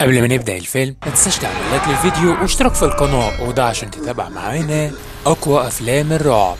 قبل ما نبدأ الفيلم ما تنساش تعمل لايك للفيديو واشتراك في القناة، وده عشان تتابع معانا أقوى أفلام الرعب.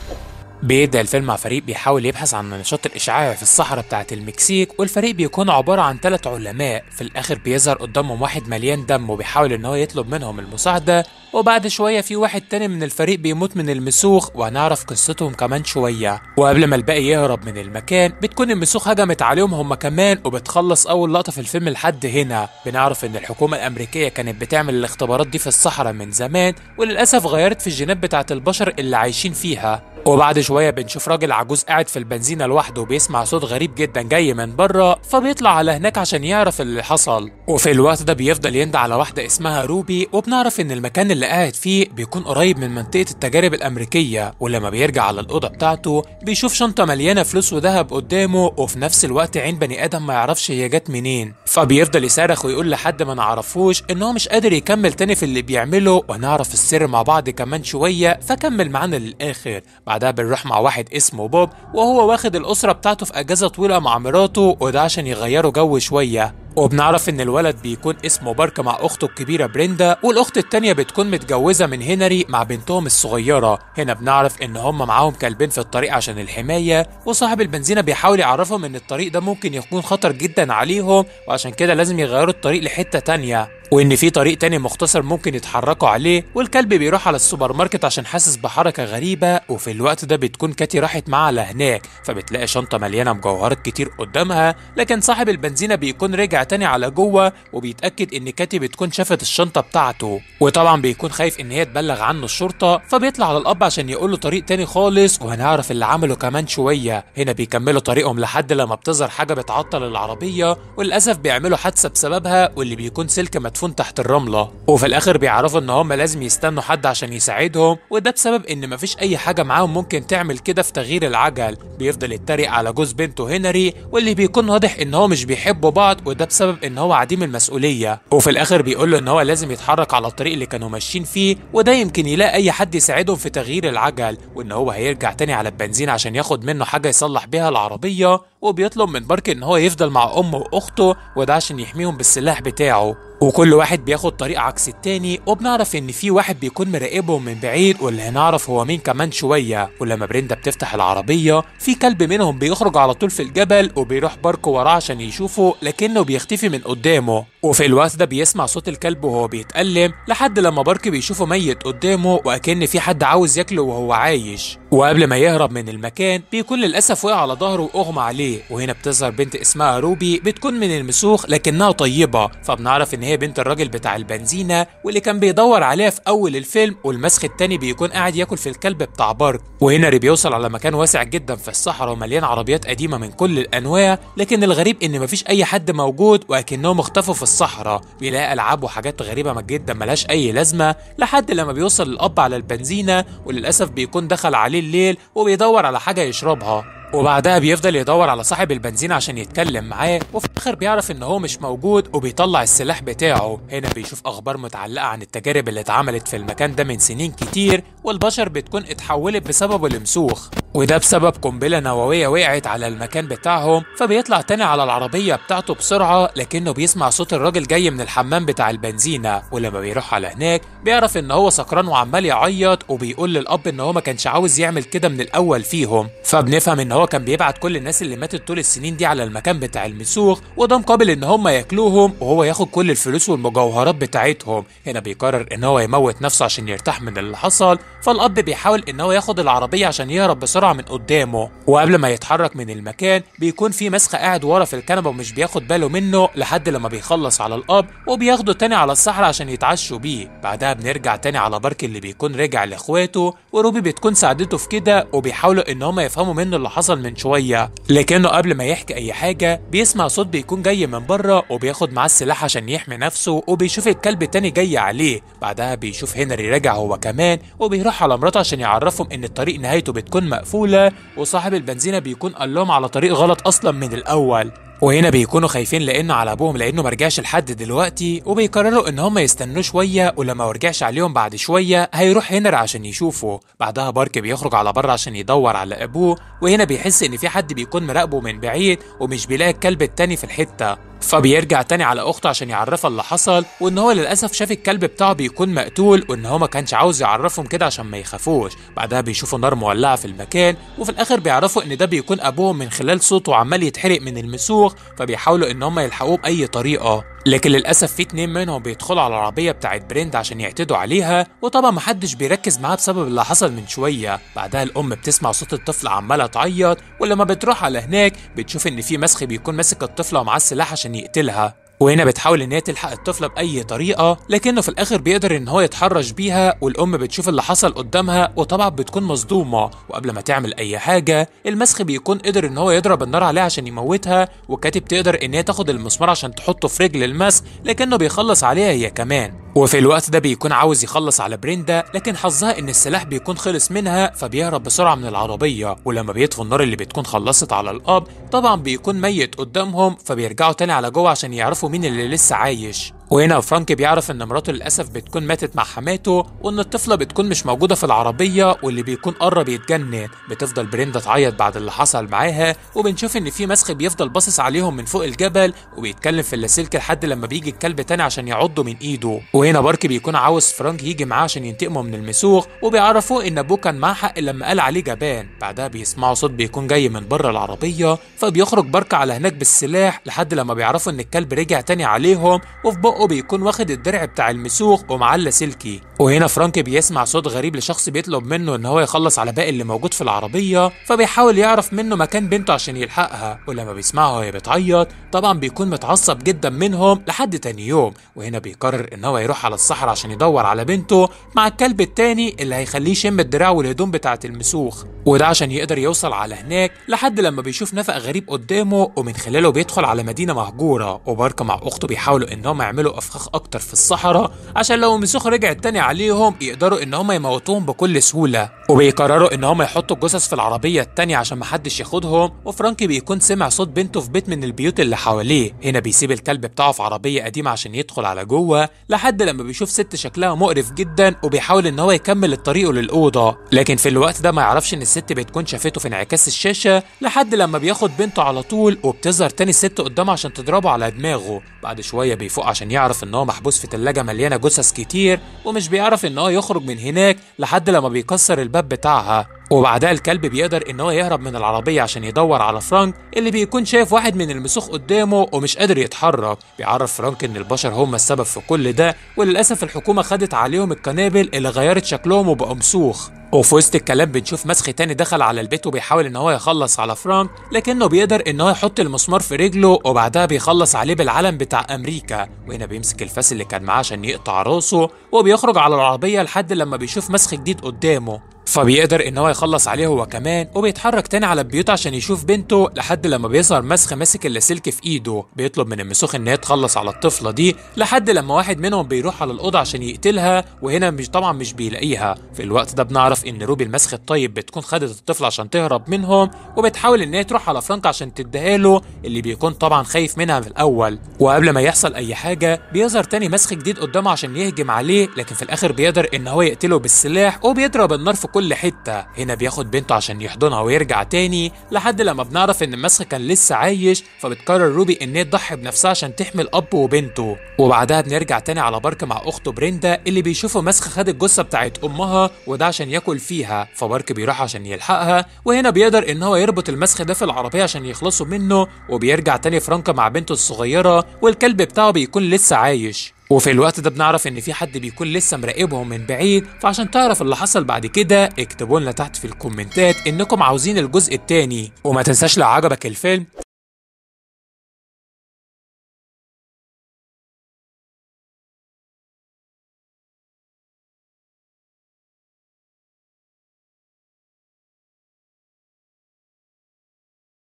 بيبدأ الفيلم مع فريق بيحاول يبحث عن نشاط الإشعاع في الصحراء بتاعة المكسيك، والفريق بيكون عبارة عن 3 علماء. في الآخر بيظهر قدامهم واحد مليان دم وبيحاول إن هو يطلب منهم المساعدة، وبعد شوية في واحد تاني من الفريق بيموت من المسوخ وهنعرف قصتهم كمان شوية. وقبل ما الباقي يهرب من المكان بتكون المسوخ هجمت عليهم هما كمان، وبتخلص أول لقطة في الفيلم. لحد هنا بنعرف إن الحكومة الأمريكية كانت بتعمل الاختبارات دي في الصحراء من زمان، وللأسف غيرت في الجينات بتاعة البشر اللي عايشين فيها. وبعد شوية بنشوف راجل عجوز قاعد في البنزينة لوحده وبيسمع صوت غريب جدا جاي من بره، فبيطلع على هناك عشان يعرف اللي حصل. وفي الوقت ده بيفضل يندى على واحدة اسمها روبي، وبنعرف ان المكان اللي قاعد فيه بيكون قريب من منطقة التجارب الأمريكية. ولما بيرجع على الأوضة بتاعته بيشوف شنطة مليانة فلوس وذهب قدامه، وفي نفس الوقت عين بني آدم ما يعرفش هي جت منين، فبيفضل يصرخ ويقول لحد ما نعرفوش ان هو مش قادر يكمل تاني في اللي بيعمله، ونعرف السر مع بعض كمان شوية، فكمل معانا للآخر. بعدها بنروح مع واحد اسمه بوب، وهو واخد الأسرة بتاعته في أجازة طويلة مع مراته، وده عشان يغيروا جو شوية. وبنعرف ان الولد بيكون اسمه باركة مع اخته الكبيرة بريندا، والاخت التانية بتكون متجوزة من هنري مع بنتهم الصغيرة. هنا بنعرف ان هم معاهم كلبين في الطريق عشان الحماية، وصاحب البنزينة بيحاول يعرفهم ان الطريق ده ممكن يكون خطر جدا عليهم، وعشان كده لازم يغيروا الطريق لحتة تانية، وان في طريق تاني مختصر ممكن يتحركوا عليه. والكلب بيروح على السوبر ماركت عشان حاسس بحركة غريبة، وفي الوقت ده بتكون كاتي راحت معاه لهناك، فبتلاقي شنطة مليانة مجوهرات كتير قدامها، لكن صاحب البنزينة بيكون رجع تاني على جوه، وبيتأكد ان كاتي بتكون شافت الشنطة بتاعته، وطبعا بيكون خايف ان هي تبلغ عنه الشرطة، فبيطلع على الاب عشان يقول له طريق تاني خالص، وهنعرف اللي عمله كمان شوية. هنا بيكملوا طريقهم لحد لما بتظهر حاجة بتعطل العربية، وللأسف بيعملوا حادثة بسببها، واللي بيكون سلك مدفون تحت الرملة. وفي الآخر بيعرفوا ان هم لازم يستنوا حد عشان يساعدهم، وده بسبب ان مفيش اي حاجة معاهم ممكن تعمل كده في تغيير العجل. بيفضل يتريق على جوز بنته هنري، واللي بيكون واضح ان هو مش بيحبوا بعض، وده بسبب ان هو عديم المسؤوليه. وفي الاخر بيقول له ان هو لازم يتحرك على الطريق اللي كانوا ماشيين فيه، وده يمكن يلاقي اي حد يساعدهم في تغيير العجل، وان هو هيرجع تاني على البنزين عشان ياخد منه حاجه يصلح بيها العربيه. وبيطلب من بارك ان هو يفضل مع امه واخته، وده عشان يحميهم بالسلاح بتاعه. وكل واحد بياخد طريق عكس التاني، وبنعرف ان في واحد بيكون مراقبهم من بعيد، واللي هنعرف هو مين كمان شويه. ولما بريندا بتفتح العربيه في كلب منهم بيخرج على طول في الجبل، وبيروح بارك وراه عشان يشوفه، لكنه بيختفي من قدامه. وفي الوقت ده بيسمع صوت الكلب وهو بيتألم، لحد لما بارك بيشوفه ميت قدامه، وأكن في حد عاوز ياكله وهو عايش. وقبل ما يهرب من المكان بيكون للأسف وقع على ظهره وأغمى عليه. وهنا بتظهر بنت اسمها روبي، بتكون من المسوخ لكنها طيبة، فبنعرف إن هي بنت الراجل بتاع البنزينة واللي كان بيدور عليها في أول الفيلم، والمسخ التاني بيكون قاعد ياكل في الكلب بتاع بارك. وهنري بيوصل على مكان واسع جدا في الصحراء ومليان عربيات قديمة من كل الأنواع، لكن الغريب إن مفيش أي حد موجود، وأكنهم اختفوا في الصحراء. بيلاقي العاب وحاجات غريبه جدا ملهاش اي لازمه، لحد لما بيوصل الاب على البنزينه، وللاسف بيكون دخل عليه الليل وبيدور على حاجه يشربها. وبعدها بيفضل يدور على صاحب البنزين عشان يتكلم معاه، وفي الاخر بيعرف ان هو مش موجود، وبيطلع السلاح بتاعه. هنا بيشوف اخبار متعلقه عن التجارب اللي اتعملت في المكان ده من سنين كتير، والبشر بتكون اتحولت بسبب المسوخ، وده بسبب قنبله نوويه وقعت على المكان بتاعهم. فبيطلع تاني على العربيه بتاعته بسرعه، لكنه بيسمع صوت الراجل جاي من الحمام بتاع البنزينه. ولما بيروح على هناك بيعرف ان هو سكران وعمال يعيط، وبيقول للاب ان هو ما كانش عاوز يعمل كده من الاول فيهم. فبنفهم ان هو كان بيبعت كل الناس اللي ماتت طول السنين دي على المكان بتاع المسوخ، وده مقابل ان هم ياكلوهم، وهو ياخد كل الفلوس والمجوهرات بتاعتهم. هنا بيقرر ان هو يموت نفسه عشان يرتاح من اللي حصل، فالاب بيحاول ان هو ياخد العربيه عشان يهرب بسرعه من قدامه. وقبل ما يتحرك من المكان بيكون في مسخه قاعد ورا في الكنبه ومش بياخد باله منه، لحد لما بيخلص على الاب وبياخده تاني على الصحراء عشان يتعشوا بيه. بعدها بنرجع تاني على بارك اللي بيكون رجع لاخواته، وروبي بتكون ساعدته في كده، وبيحاولوا ان هم يفهموا منه اللي حصل من شويه، لكنه قبل ما يحكي اي حاجه بيسمع صوت بيكون جاي من بره، وبياخد معاه السلاح عشان يحمي نفسه، وبيشوف الكلب التاني جاي عليه. بعدها بيشوف هنري راجع هو كمان، وبيروح على مراته عشان يعرفهم ان الطريق نهايته بتكون مقفوله، وصاحب البنزينه بيكون قال لهم على طريق غلط اصلا من الاول. وهنا بيكونوا خايفين لانه على ابوهم لانه مرجعش لحد دلوقتي، وبيقرروا ان هم يستنوه شويه، ولما مرجعش عليهم بعد شويه هيروح هنري عشان يشوفه. بعدها بارك بيخرج على بره عشان يدور على ابوه، وهنا بيحس ان في حد بيكون مراقبه من بعيد، ومش بيلاقي الكلب التاني في الحته. فبيرجع تاني على اخته عشان يعرفها اللي حصل، وان هو للاسف شاف الكلب بتاعه بيكون مقتول، وان هو ما كانش عاوز يعرفهم كده عشان ما يخافوش. بعدها بيشوفوا النار مولعه في المكان، وفي الاخر بيعرفوا ان ده بيكون ابوهم من خلال صوته عمال يتحرق من المسوخ، فبيحاولوا ان هم يلحقوه باي طريقه. لكن للاسف في 2 منهم بيدخلوا على العربيه بتاعت بريندا عشان يعتدوا عليها، وطبعا محدش بيركز معاها بسبب اللي حصل من شويه. بعدها الام بتسمع صوت الطفل عماله تعيط، ولما بتروح على هناك بتشوف ان في مسخ بيكون ماسك الطفله ومعاه سلاح عشان يقتلها، وهنا بتحاول ان هي تلحق الطفله باي طريقه، لكنه في الاخر بيقدر ان هو يتحرش بيها. والام بتشوف اللي حصل قدامها وطبعا بتكون مصدومه، وقبل ما تعمل اي حاجه المسخ بيكون قدر ان هو يضرب النار عليها عشان يموتها، وكاتب تقدر ان هي تاخد المسمار عشان تحطه في رجل المسخ، لكنه بيخلص عليها هي كمان. وفي الوقت ده بيكون عاوز يخلص على بريندا، لكن حظها ان السلاح بيكون خلص منها، فبيهرب بسرعه من العربيه. ولما بيطفوا النار اللي بتكون خلصت على الاب طبعا بيكون ميت قدامهم، فبيرجعوا تاني على جوه عشان يعرفوا مين اللي لسه عايش. وهنا فرانك بيعرف ان مراته للاسف بتكون ماتت مع حماته، وان الطفله بتكون مش موجوده في العربيه، واللي بيكون قرب يتجنن. بتفضل بريندا تعيط بعد اللي حصل معاها، وبنشوف ان في مسخ بيفضل باصص عليهم من فوق الجبل وبيتكلم في اللاسلكي لحد لما بيجي الكلب تاني عشان يعضه من ايده. وهنا باركي بيكون عاوز فرانك يجي معاه عشان ينتقموا من المسوخ، وبيعرفوه ان ابوه كان معاه حق لما قال عليه جبان. بعدها بيسمعوا صوت بيكون جاي من بره العربيه، فبيخرج باركة على هناك بالسلاح لحد لما بيعرفوا ان الكلب رجع تاني عليهم، وفي بقه بيكون واخد الدرع بتاع المسوخ ومعاه اللاسلكي. وهنا فرانك بيسمع صوت غريب لشخص بيطلب منه ان هو يخلص على باقي اللي موجود في العربيه، فبيحاول يعرف منه مكان بنته عشان يلحقها. ولما بيسمعها وهي بتعيط طبعا بيكون متعصب جدا منهم لحد تاني يوم. وهنا بيقرر ان هو يروح على الصحراء عشان يدور على بنته مع الكلب التاني اللي هيخليه يشم الدراع والهدوم بتاعه المسوخ، وده عشان يقدر يوصل على هناك. لحد لما بيشوف نفق غريب قدامه، ومن خلاله بيدخل على مدينه مهجوره. وباركة مع اخته بيحاولوا ان هم يعملوا افخاخ اكتر في الصحراء عشان لو المسوخ رجع تاني عليهم يقدروا ان هم يموتوهم بكل سهوله، وبيقرروا ان هم يحطوا الجثث في العربيه التانيه عشان محدش ياخدهم. وفرانك بيكون سمع صوت بنته في بيت من البيوت اللي حواليه. هنا بيسيب الكلب بتاعه في عربيه قديمه عشان يدخل على جوه، لحد لما بيشوف ست شكلها مقرف جدا، وبيحاول ان هو يكمل الطريق للاوضه. لكن في الوقت ده ما يعرفش ان الست بتكون شافته في انعكاس الشاشه، لحد لما بياخد بنته على طول، وبتظهر تاني الست قدامه عشان تضربه على دماغه. بعد شويه بيفوق عشان يعرف ان هو محبوس في ثلاجه مليانه جثث كتير، ومش بيعرف ان هو يخرج من هناك لحد لما بيكسر الباب بتاعها. وبعدها الكلب بيقدر ان هو يهرب من العربيه عشان يدور على فرانك اللي بيكون شايف واحد من المسوخ قدامه ومش قادر يتحرك. بيعرف فرانك ان البشر هم السبب في كل ده، وللاسف الحكومه خدت عليهم القنابل اللي غيرت شكلهم وبقوا مسوخ. وفي وسط الكلام بنشوف مسخ تاني دخل على البيت وبيحاول ان هو يخلص على فرانك، لكنه بيقدر ان هو يحط المسمار في رجله، وبعدها بيخلص عليه بالعلم بتاع امريكا. وهنا بيمسك الفاس اللي كان معاه عشان يقطع راسه، وبيخرج على العربيه لحد لما بيشوف مسخ جديد قدامه، فبيقدر ان هو يخلص عليه هو كمان. وبيتحرك تاني على البيوت عشان يشوف بنته، لحد لما بيظهر مسخ ماسك اللاسلكي في ايده. بيطلب من المسوخ ان هي تخلص على الطفله دي، لحد لما واحد منهم بيروح على الاوضه عشان يقتلها، وهنا طبعا مش بيلاقيها. في الوقت ده بنعرف ان روبي المسخ الطيب بتكون خدت الطفله عشان تهرب منهم، وبتحاول ان هي تروح على فرانك عشان تديها له، اللي بيكون طبعا خايف منها في الاول. وقبل ما يحصل اي حاجه بيظهر تاني مسخ جديد قدامه عشان يهجم عليه، لكن في الاخر بيقدر ان هو يقتله بالسلاح، وبيضرب النار في كل حته. هنا بياخد بنته عشان يحضنها ويرجع تاني، لحد لما بنعرف ان المسخ كان لسه عايش، فبتقرر روبي ان هي تضحي بنفسها عشان تحمي الاب وبنته. وبعدها بنرجع تاني على باركة مع اخته بريندا اللي بيشوفوا مسخ خد الجثه بتاعت امها، وده عشان ياكل فيها، فباركة بيروح عشان يلحقها. وهنا بيقدر ان هو يربط المسخ ده في العربيه عشان يخلصوا منه، وبيرجع تاني فرانك مع بنته الصغيره، والكلب بتاعه بيكون لسه عايش. وفي الوقت ده بنعرف ان في حد بيكون لسه مراقبهم من بعيد، فعشان تعرف اللي حصل بعد كده اكتبوا لنا تحت في الكومنتات انكم عاوزين الجزء التاني. وما تنساش لو عجبك الفيلم